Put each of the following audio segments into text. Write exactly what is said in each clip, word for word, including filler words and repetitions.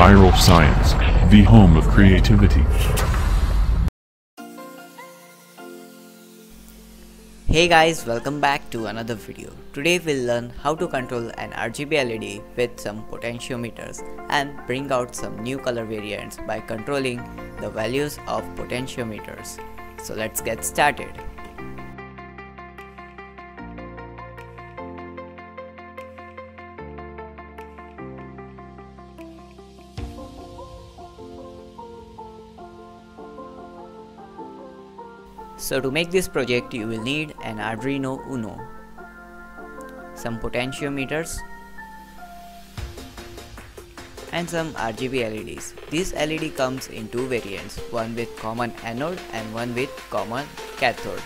Viral Science, the home of creativity. Hey guys, welcome back to another video. Today we'll learn how to control an R G B L E D with some potentiometers and bring out some new color variants by controlling the values of potentiometers. So let's get started. So to make this project, you will need an Arduino Uno, some potentiometers and some R G B L E Ds. This L E D comes in two variants, one with common anode and one with common cathode.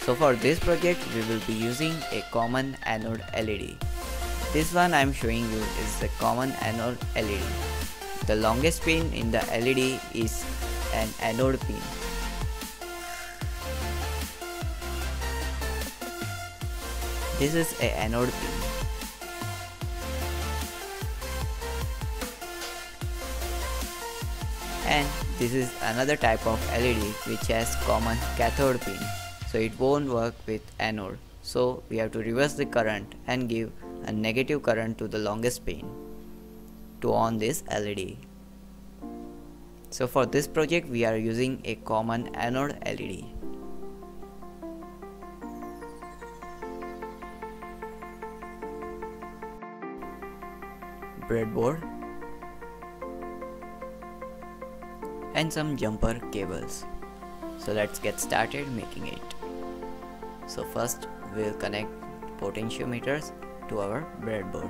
So for this project, we will be using a common anode L E D. This one I am showing you is the common anode L E D. The longest pin in the L E D is an anode pin. This is a anode pin. And this is another type of L E D which has common cathode pin. So it won't work with anode. So we have to reverse the current and give a negative current to the longest pin to on this L E D. So for this project we are using a common anode L E D. Breadboard and some jumper cables. So let's get started making it. So first we'll connect potentiometers to our breadboard.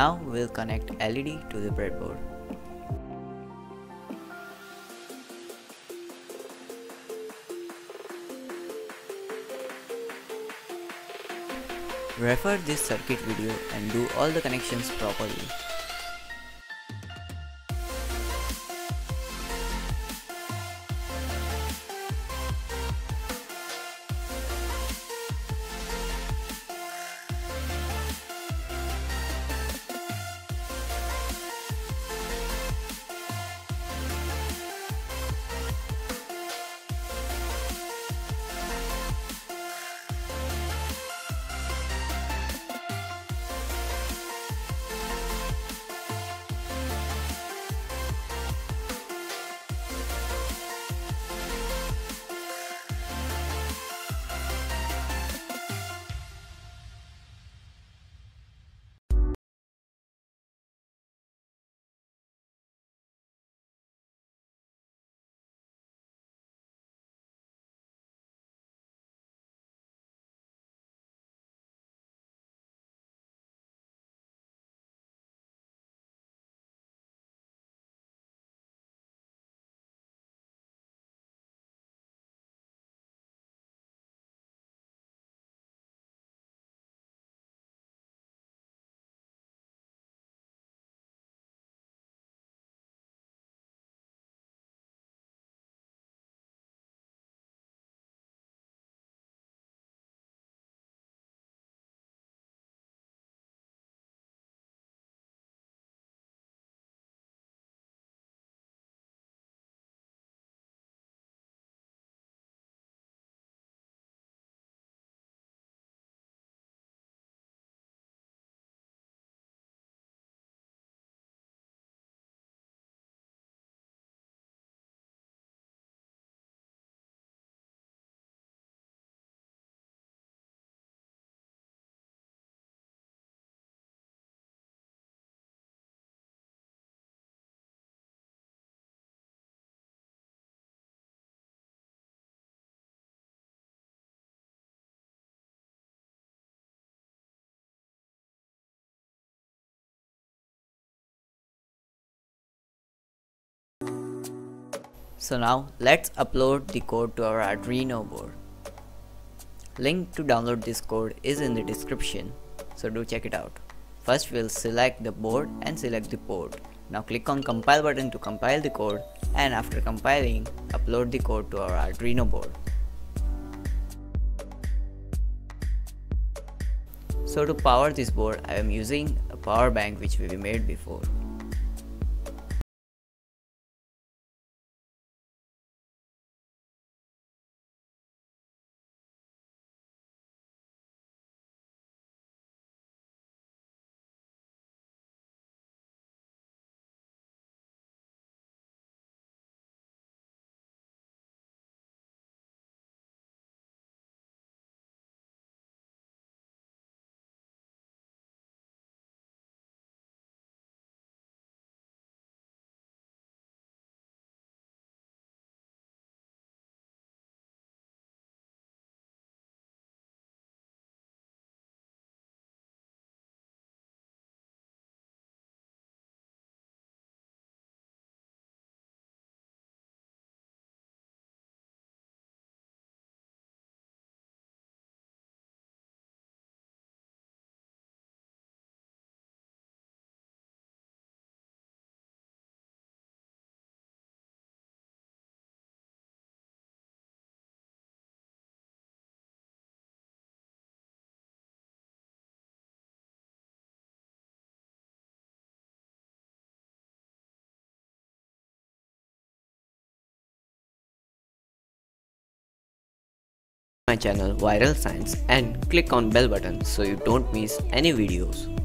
Now we'll connect L E D to the breadboard. Refer this circuit video and do all the connections properly. So now let's upload the code to our Arduino board. Link to download this code is in the description, so do check it out. First we'll select the board and select the port. Now click on compile button to compile the code, and after compiling, upload the code to our Arduino board. So to power this board, I am using a power bank which we made before. Channel Viral Science and click on bell button so you don't miss any videos.